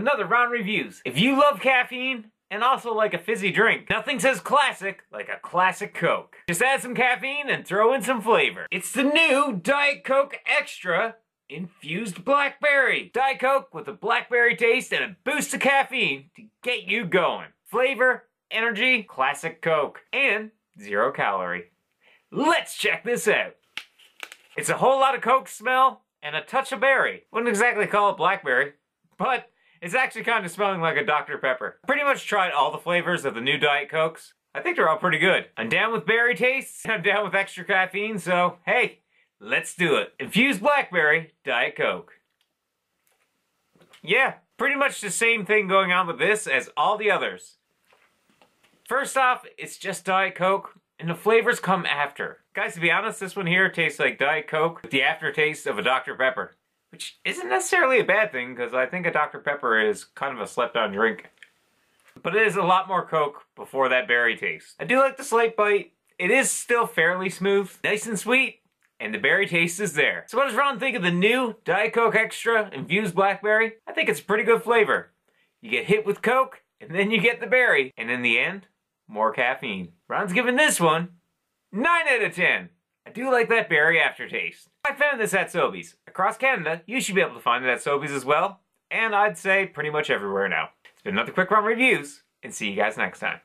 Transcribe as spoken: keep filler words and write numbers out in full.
another round reviews. If you love caffeine and also like a fizzy drink, nothing says classic like a classic Coke. Just add some caffeine and throw in some flavor. It's the new Diet Coke Extra Infused Blackberry. Diet Coke with a blackberry taste and a boost of caffeine to get you going. Flavor, energy, classic Coke, and zero calorie. Let's check this out. It's a whole lot of Coke smell and a touch of berry. Wouldn't exactly call it blackberry, but it's actually kind of smelling like a Doctor Pepper. Pretty much tried all the flavors of the new Diet Cokes. I think they're all pretty good. I'm down with berry tastes, I'm down with extra caffeine, so hey, let's do it. Infused Blackberry Diet Coke. Yeah, pretty much the same thing going on with this as all the others. First off, it's just Diet Coke, and the flavors come after. Guys, to be honest, this one here tastes like Diet Coke with the aftertaste of a Doctor Pepper. Which isn't necessarily a bad thing, because I think a Doctor Pepper is kind of a slept-on drink. But it is a lot more Coke before that berry taste. I do like the slight bite. It is still fairly smooth, nice and sweet, and the berry taste is there. So what does Ron think of the new Diet Coke Extra Infused Blackberry? I think it's a pretty good flavor. You get hit with Coke, and then you get the berry. And in the end, more caffeine. Ron's giving this one nine out of ten. I do like that berry aftertaste. I found this at Sobeys. Across Canada, you should be able to find it at Sobeys as well, and I'd say pretty much everywhere now. It's been another Quick Run Reviews, and see you guys next time.